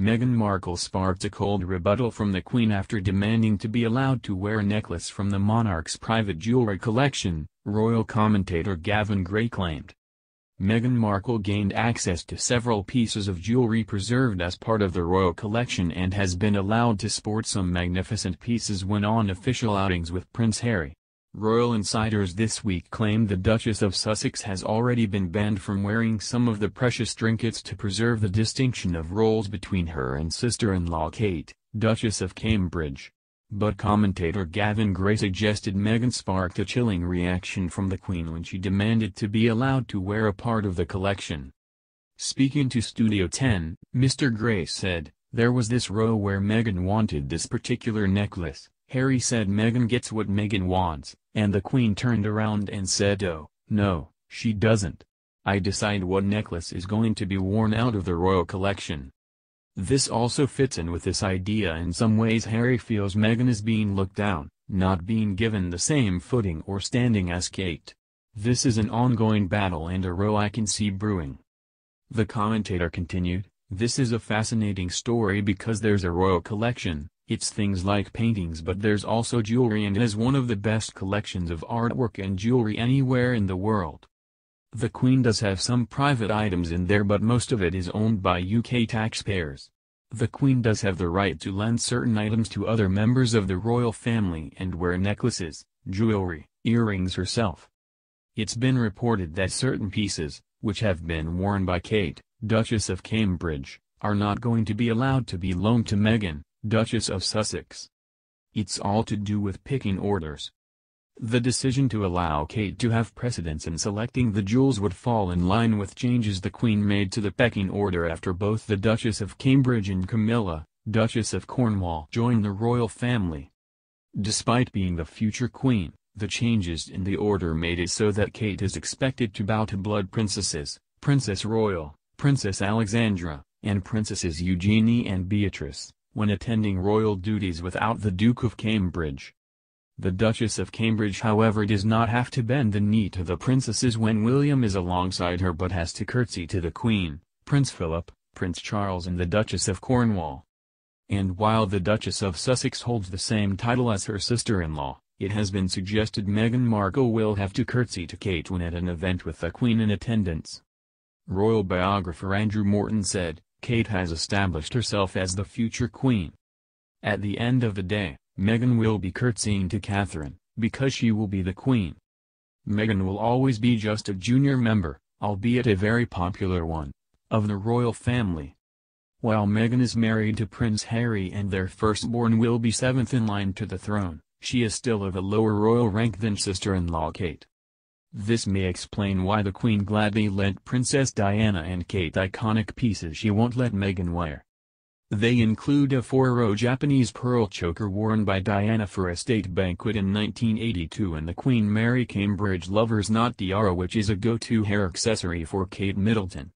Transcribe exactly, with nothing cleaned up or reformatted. Meghan Markle sparked a cold rebuttal from the Queen after demanding to be allowed to wear a necklace from the monarch's private jewelry collection, royal commentator Gavin Gray claimed. Meghan Markle gained access to several pieces of jewelry preserved as part of the royal collection and has been allowed to sport some magnificent pieces when on official outings with Prince Harry. Royal insiders this week claimed the Duchess of Sussex has already been banned from wearing some of the precious trinkets to preserve the distinction of roles between her and sister-in-law Kate, Duchess of Cambridge. But commentator Gavin Gray suggested Meghan sparked a chilling reaction from the Queen when she demanded to be allowed to wear a part of the collection. Speaking to Studio ten, Mister Gray said, "There was this row where Meghan wanted this particular necklace. Harry said Meghan gets what Meghan wants, and the Queen turned around and said oh, no, she doesn't. I decide what necklace is going to be worn out of the royal collection." This also fits in with this idea in some ways. Harry feels Meghan is being looked down, not being given the same footing or standing as Kate. This is an ongoing battle and a row I can see brewing. The commentator continued, "This is a fascinating story because there's a royal collection. It's things like paintings, but there's also jewelry, and it is one of the best collections of artwork and jewelry anywhere in the world. The Queen does have some private items in there, but most of it is owned by U K taxpayers. The Queen does have the right to lend certain items to other members of the royal family and wear necklaces, jewelry, earrings herself. It's been reported that certain pieces, which have been worn by Kate, Duchess of Cambridge, are not going to be allowed to be loaned to Meghan, Duchess of Sussex. It's all to do with picking orders. The decision to allow Kate to have precedence in selecting the jewels would fall in line with changes the Queen made to the pecking order after both the Duchess of Cambridge and Camilla, Duchess of Cornwall, joined the royal family. Despite being the future Queen, the changes in the order made it so that Kate is expected to bow to blood princesses, Princess Royal, Princess Alexandra, and Princesses Eugenie and Beatrice, when attending royal duties without the Duke of Cambridge. The Duchess of Cambridge, however, does not have to bend the knee to the princesses when William is alongside her, but has to curtsy to the Queen, Prince Philip, Prince Charles and the Duchess of Cornwall. And while the Duchess of Sussex holds the same title as her sister-in-law, it has been suggested Meghan Markle will have to curtsy to Kate when at an event with the Queen in attendance." Royal biographer Andrew Morton said, "Kate has established herself as the future Queen. At the end of the day, Meghan will be curtsying to Catherine, because she will be the Queen. Meghan will always be just a junior member, albeit a very popular one, of the royal family. While Meghan is married to Prince Harry and their firstborn will be seventh in line to the throne, she is still of a lower royal rank than sister-in-law Kate." This may explain why the Queen gladly lent Princess Diana and Kate iconic pieces she won't let Meghan wear. They include a four-row Japanese pearl choker worn by Diana for a state banquet in nineteen eighty-two and the Queen Mary Cambridge Lovers Knot tiara, which is a go-to hair accessory for Kate Middleton.